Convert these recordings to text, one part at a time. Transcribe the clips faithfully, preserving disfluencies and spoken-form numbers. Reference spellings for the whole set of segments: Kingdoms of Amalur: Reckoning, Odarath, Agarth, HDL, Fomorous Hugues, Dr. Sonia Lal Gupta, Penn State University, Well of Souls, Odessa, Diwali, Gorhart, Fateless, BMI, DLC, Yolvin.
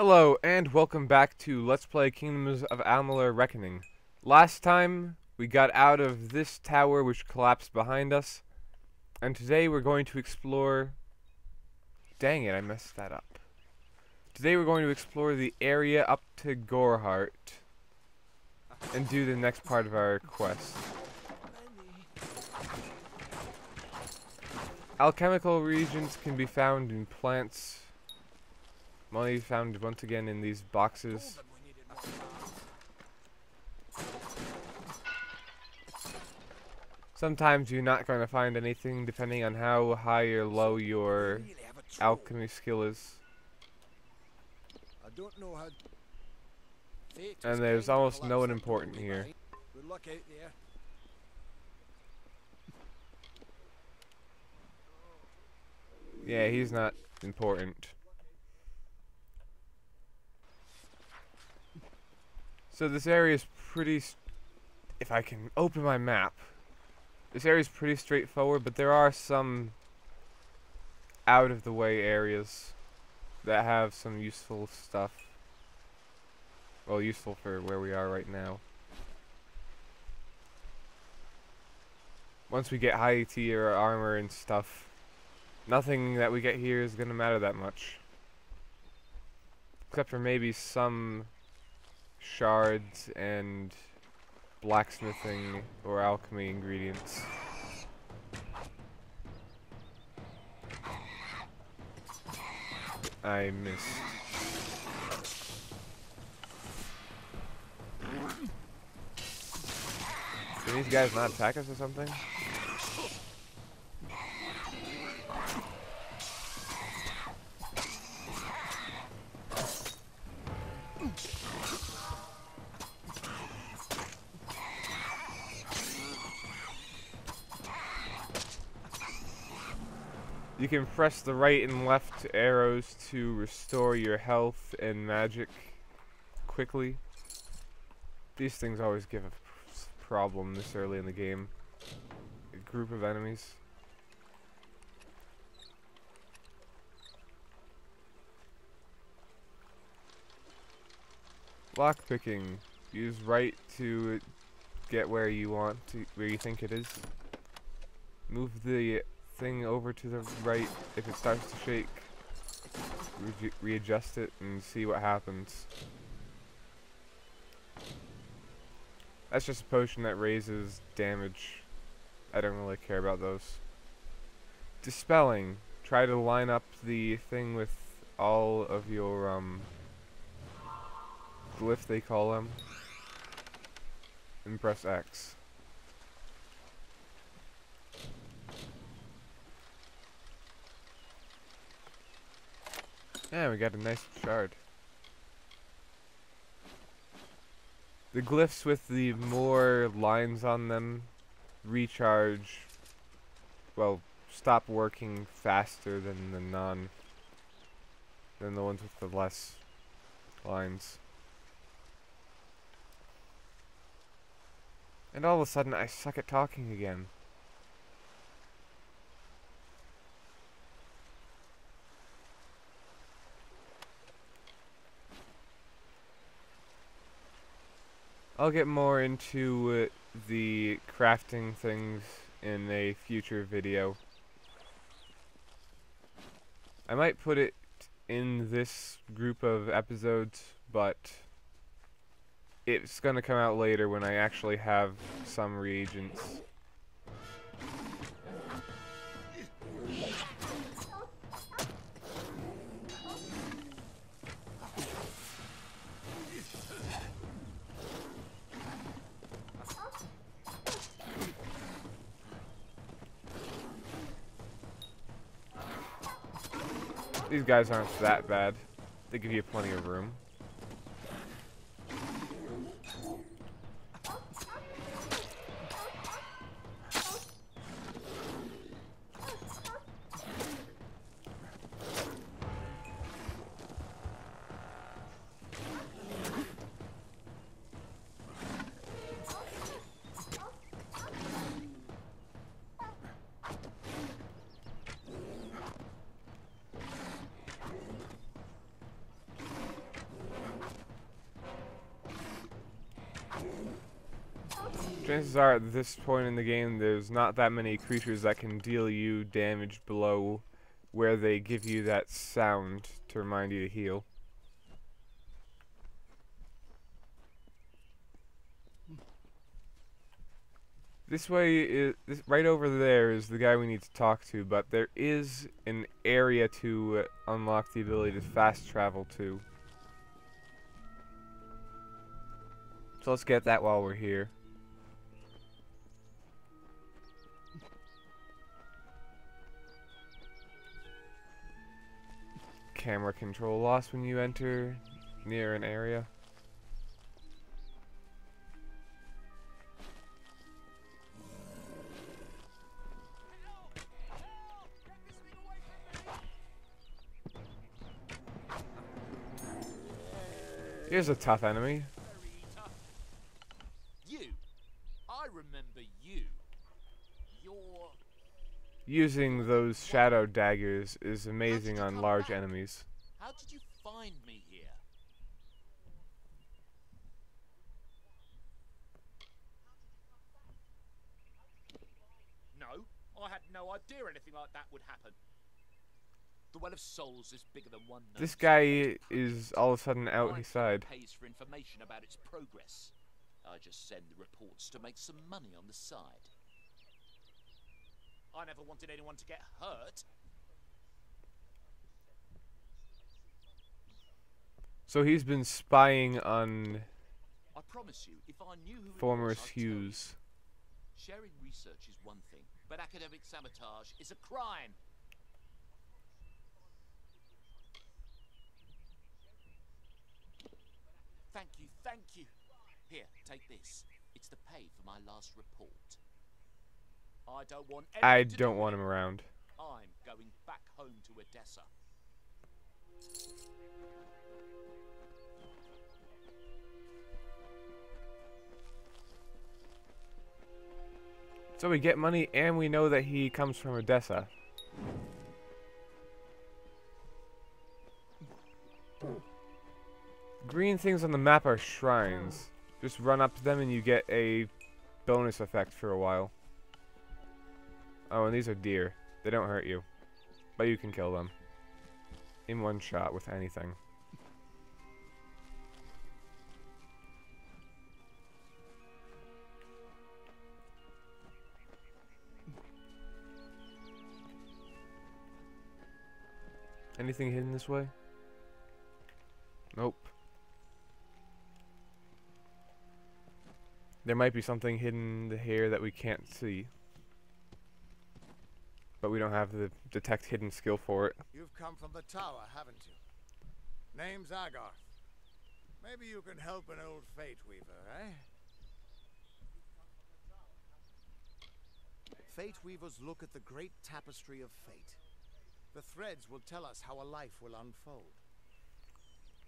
Hello, and welcome back to Let's Play Kingdoms of Amalur: Reckoning. Last time, we got out of this tower which collapsed behind us, and today we're going to explore... Dang it, I messed that up. Today we're going to explore the area up to Gorhart, and do the next part of our quest. Alchemical reagents can be found in plants. Money found once again in these boxes. Sometimes you're not going to find anything depending on how high or low your alchemy skill is. And there's almost no one important here. Yeah, he's not important. So this area is pretty, st if I can open my map, this area is pretty straightforward, but there are some out-of-the-way areas that have some useful stuff. Well, useful for where we are right now. Once we get high tier armor and stuff, nothing that we get here is going to matter that much. Except for maybe some... shards and blacksmithing or alchemy ingredients. I missed. Can these guys not attack us or something? You can press the right and left arrows to restore your health and magic quickly. These things always give a problem this early in the game. A group of enemies. Lockpicking. Use right to get where you want to, where you think it is. Move the thing over to the right. If it starts to shake, re readjust it and see what happens. That's just a potion that raises damage. I don't really care about those. Dispelling. Try to line up the thing with all of your um glyph, they call them, and press X. Yeah, we got a nice shard. The glyphs with the more lines on them recharge, well, stop working faster than the non, than the ones with the less lines. And all of a sudden I suck at talking again. I'll get more into uh, the crafting things in a future video. I might put it in this group of episodes, but it's gonna come out later when I actually have some reagents. These guys aren't that bad. They give you plenty of room. chances are at this point in the game there's not that many creatures that can deal you damage below where they give you that sound to remind you to heal. This way, is, this, right over there is the guy we need to talk to, but there is an area to uh, unlock the ability to fast travel to. So let's get that while we're here. Camera control lost when you enter near an area. Here's a tough enemy. Tough. You. I remember you. Your... Using those shadow daggers is amazing on large back? enemies. How did you find me here? No, I had no idea anything like that would happen. The Well of Souls is bigger than one. This guy is all of a sudden out his side. Pays for information about its progress. I just send the reports to make some money on the side. I never wanted anyone to get hurt. So he's been spying on. I promise you, if I knew who. Fomorous Hugues. Sharing research is one thing, but academic sabotage is a crime. Thank you, thank you. Here, take this. It's the pay for my last report. I don't want. I don't want him around. I'm going back home to Odessa. So we get money, and we know that he comes from Odessa. Green things on the map are shrines. Just run up to them and you get a bonus effect for a while. Oh, and these are deer. They don't hurt you, but you can kill them in one shot with anything. Anything hidden this way? Nope. There might be something hidden here that we can't see. But we don't have the detect hidden skill for it. You've come from the tower, haven't you? Name's Agarth. Maybe you can help an old fate weaver, eh? Fate weavers look at the great tapestry of fate. The threads will tell us how a life will unfold.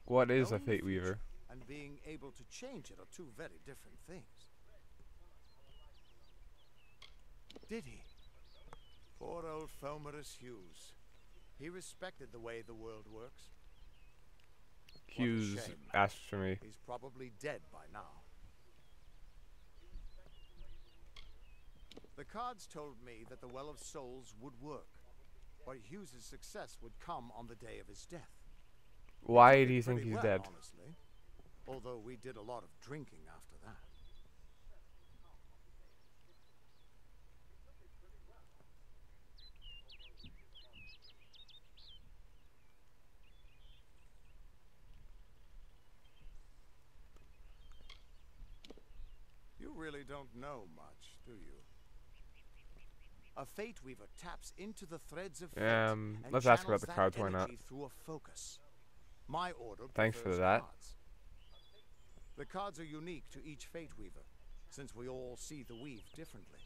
What is a fate weaver? And being able to change it are two very different things. Did he? Poor old Fomorous Hugues. He respected the way the world works. Hugues asked for me. He's probably dead by now. The cards told me that the Well of Souls would work, but Hughes's success would come on the day of his death. Why do you think he's well, dead? Honestly. Although we did a lot of drinking after that. You really don't know much, do you? A fate weaver taps into the threads of fate. Um, let's ask about the cards, why not? Through a focus. My order. Thanks for that. Cards. The cards are unique to each fate weaver, since we all see the weave differently.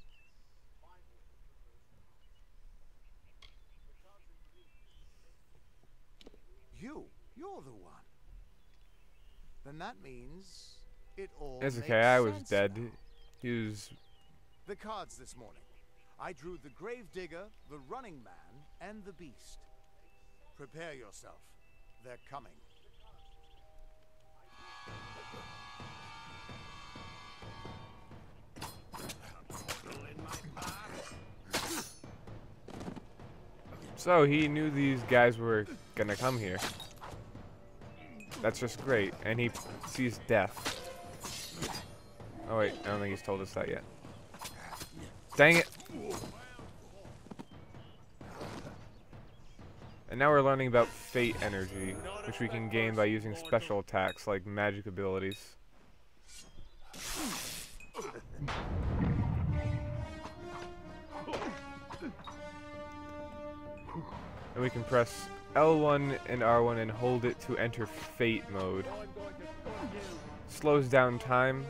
You, you're the one. Then that means it all. It's okay. I was dead. Now. He was. The cards this morning. I drew the gravedigger, the running man, and the beast. Prepare yourself. They're coming. So he knew these guys were gonna come here. That's just great. And he sees death. Oh wait, I don't think he's told us that yet. Dang it! And now we're learning about fate energy, which we can gain by using special attacks like magic abilities. And we can press L one and R one and hold it to enter fate mode. Slows down time.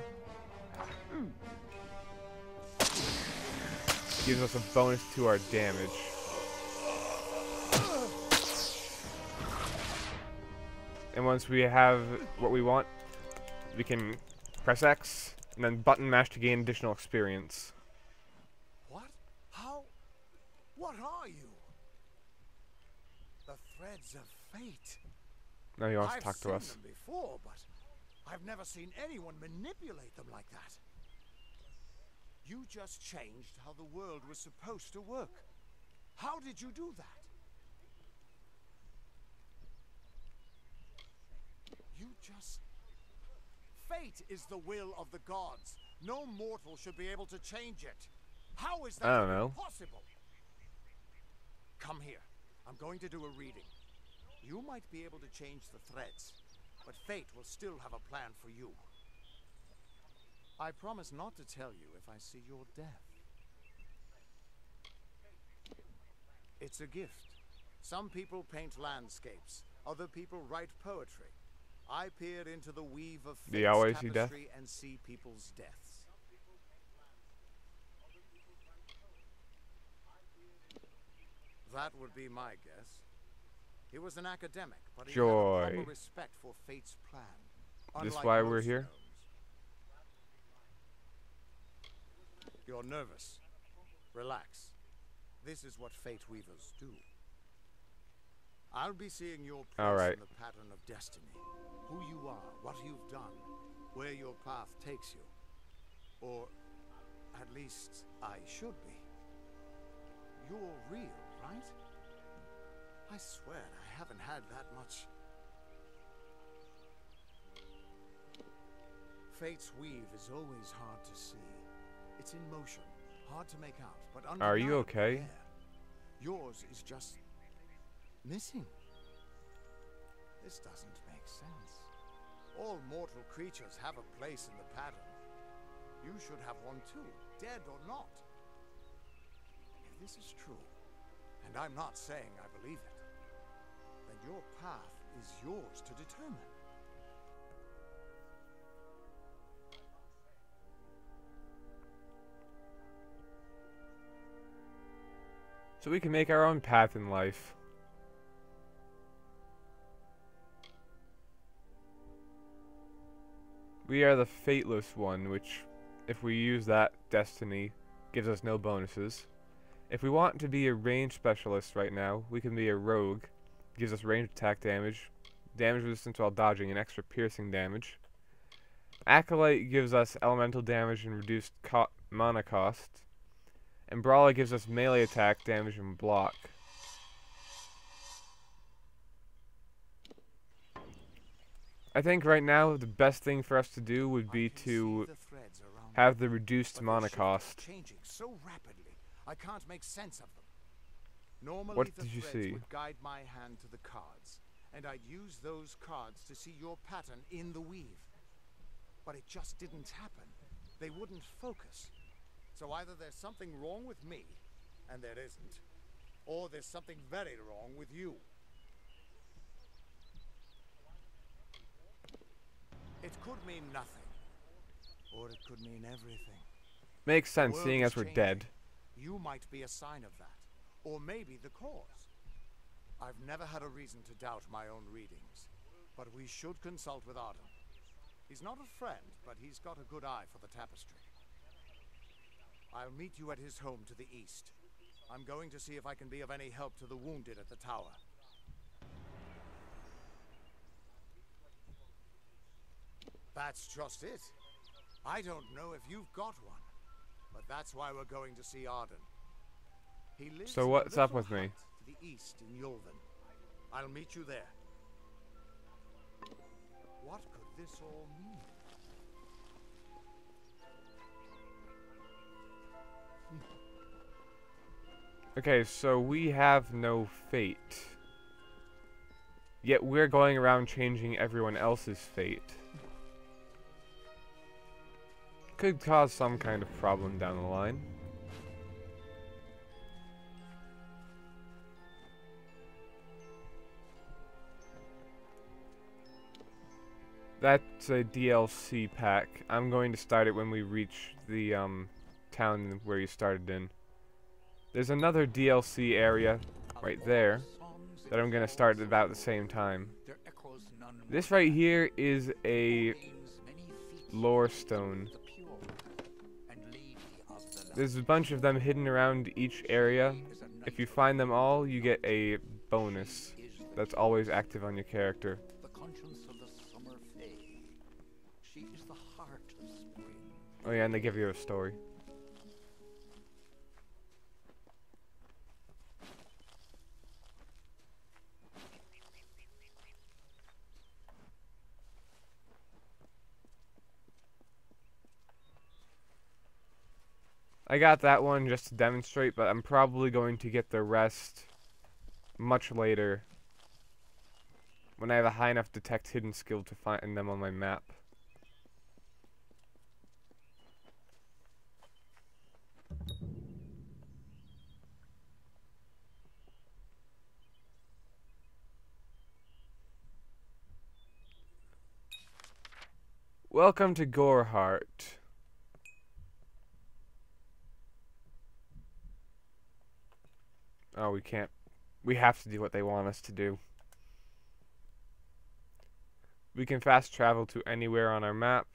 Gives us a bonus to our damage. And once we have what we want, we can press X and then button mash to gain additional experience. What? How? What are you? The threads of fate. No, you want to talk to us. I've seen them before, but I've never seen anyone manipulate them like that. You just changed how the world was supposed to work. How did you do that? You just... Fate is the will of the gods. No mortal should be able to change it. How is that I don't know. possible? Come here. I'm going to do a reading. You might be able to change the threads, but fate will still have a plan for you. I promise not to tell you if I see your death. It's a gift. Some people paint landscapes. Other people write poetry. I peer into the weave of fate's tapestry and see people's deaths. That would be my guess. He was an academic, but he had a proper respect for fate's plan. This is why we're here. You're nervous. Relax. This is what fate weavers do. I'll be seeing your place right. in the pattern of destiny. Who you are, what you've done, where your path takes you. Or at least I should be. You're real, right? I swear I haven't had that much. Fate's weave is always hard to see. It's in motion, hard to make out, but under Are you okay? Air, yours is just missing. This doesn't make sense. All mortal creatures have a place in the pattern. You should have one too, dead or not. If this is true, and I'm not saying I believe it, then your path is yours to determine. So we can make our own path in life. We are the Fateless one, which, if we use that, destiny gives us no bonuses. If we want to be a range specialist right now, we can be a rogue. Gives us range attack damage, damage resistance while dodging, and extra piercing damage. Acolyte gives us elemental damage and reduced co mana cost. And Brawler gives us melee attack, damage, and block. I think right now the best thing for us to do would be to have the reduced mana cost. So rapidly, I can't make sense of them. Normally, what did you see? Would guide my hand to the cards, and I'd use those cards to see your pattern in the weave. But it just didn't happen. They wouldn't focus. So either there's something wrong with me, and there isn't, or there's something very wrong with you. It could mean nothing, or it could mean everything. Makes sense, seeing as we're dead. You might be a sign of that, or maybe the cause. I've never had a reason to doubt my own readings, but we should consult with Arden. He's not a friend, but he's got a good eye for the tapestry. I'll meet you at his home to the east. I'm going to see if I can be of any help to the wounded at the tower. That's just it. I don't know if you've got one, but that's why we're going to see Arden. He lives so what's up with me? to the east in Yolvin. I'll meet you there. What could this all mean? Okay, so we have no fate. Yet we're going around changing everyone else's fate. Could cause some kind of problem down the line. That's a D L C pack. I'm going to start it when we reach the um, town where you started in. There's another D L C area right there that I'm going to start at about the same time. This right here is a lore stone. There's a bunch of them hidden around each area. If you find them all, you get a bonus that's always active on your character. Oh yeah, and they give you a story. I got that one just to demonstrate, but I'm probably going to get the rest much later when I have a high enough detect hidden skill to find them on my map. Welcome to Gorhart. Oh, we can't. We have to do what they want us to do. We can fast travel to anywhere on our map.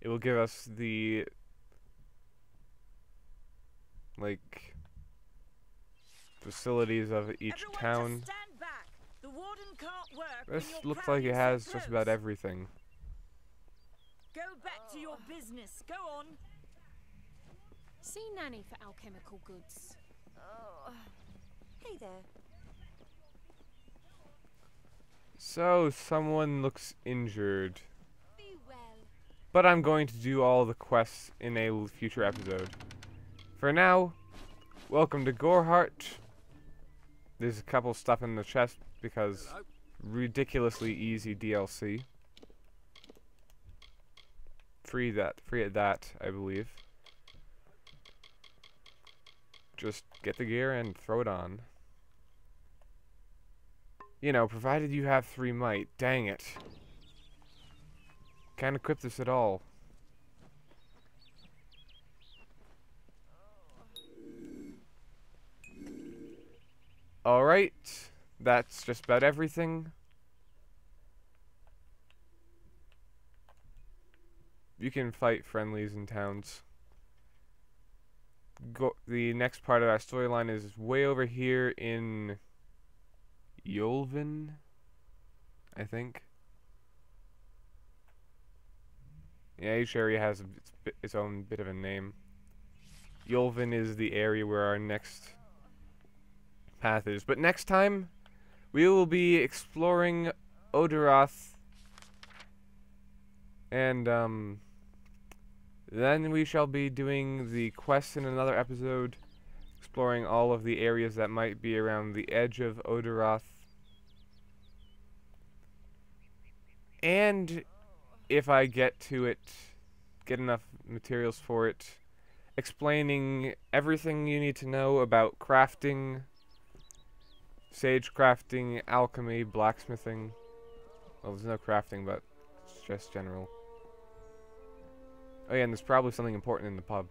It will give us the, like, facilities of each town. This looks like it has just about everything. Go back to your business. Go on. See Nanny for alchemical goods. Oh. Hey there. So, someone looks injured. Be well. But I'm going to do all the quests in a future episode. For now, welcome to Gorhart. There's a couple stuff in the chest because Hello. ridiculously easy D L C. Free that, free at that, I believe. Just get the gear and throw it on. You know, provided you have three might. Dang it. Can't equip this at all. Alright. That's just about everything. You can fight friendlies in towns. Go, the next part of our storyline is way over here in Yolvin, I think. Yeah, each area has its, its own bit of a name. Yolvin is the area where our next path is. But next time, we will be exploring Odarath, and um... then we shall be doing the quest in another episode, exploring all of the areas that might be around the edge of Odarath. And if I get to it, get enough materials for it, explaining everything you need to know about crafting, sage crafting, alchemy, blacksmithing. Well, there's no crafting, but it's just general. Oh yeah, and there's probably something important in the pub.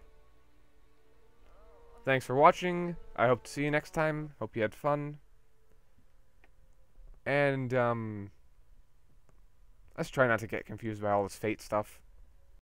Thanks for watching. I hope to see you next time. Hope you had fun. And, um... let's try not to get confused by all this fate stuff.